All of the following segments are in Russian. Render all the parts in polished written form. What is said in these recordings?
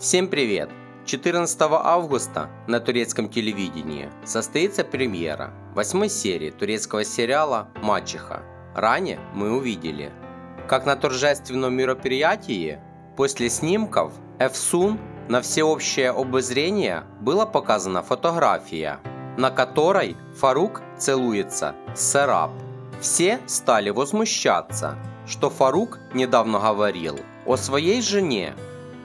Всем привет! 14 августа на турецком телевидении состоится премьера 8 серии турецкого сериала «Мачеха». Ранее мы увидели, как на торжественном мероприятии после снимков Эфсун на всеобщее обозрение была показана фотография, на которой Фарук целуется с Серап. Все стали возмущаться, что Фарук недавно говорил о своей жене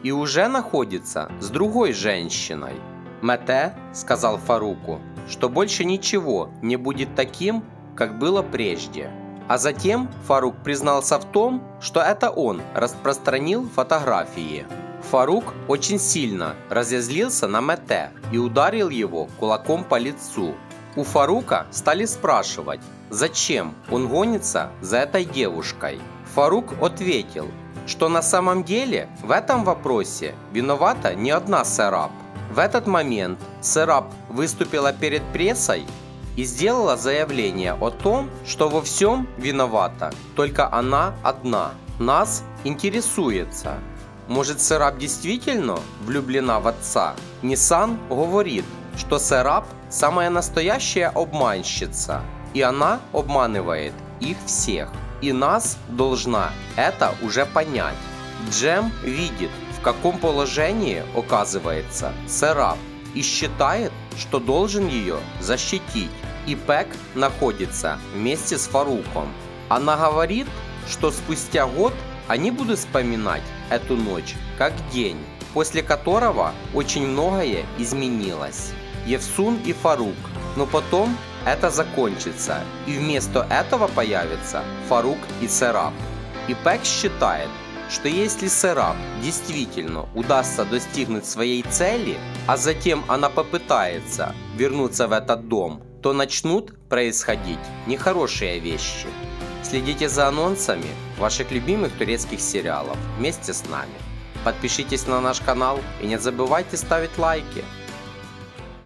и уже находится с другой женщиной. Мэтэ сказал Фаруку, что больше ничего не будет таким, как было прежде. А затем Фарук признался в том, что это он распространил фотографии. Фарук очень сильно разозлился на Мэтэ и ударил его кулаком по лицу. У Фарука стали спрашивать, зачем он гонится за этой девушкой. Фарук ответил, что на самом деле в этом вопросе виновата не одна Серап. В этот момент Серап выступила перед прессой и сделала заявление о том, что во всем виновата только она одна. Нас интересуется, может, Серап действительно влюблена в отца? Ниссан говорит, что Серап самая настоящая обманщица, и она обманывает их всех. И нас должна это уже понять. Джем видит, в каком положении оказывается Серап, и считает, что должен ее защитить. И Пэк находится вместе с Фаруком. Она говорит, что спустя год они будут вспоминать эту ночь как день, после которого очень многое изменилось. Эфсун и Фарук, но потом это закончится, и вместо этого появятся Фарук и Серап. И Пэк считает, что если Серап действительно удастся достигнуть своей цели, а затем она попытается вернуться в этот дом, то начнут происходить нехорошие вещи. Следите за анонсами ваших любимых турецких сериалов вместе с нами. Подпишитесь на наш канал и не забывайте ставить лайки.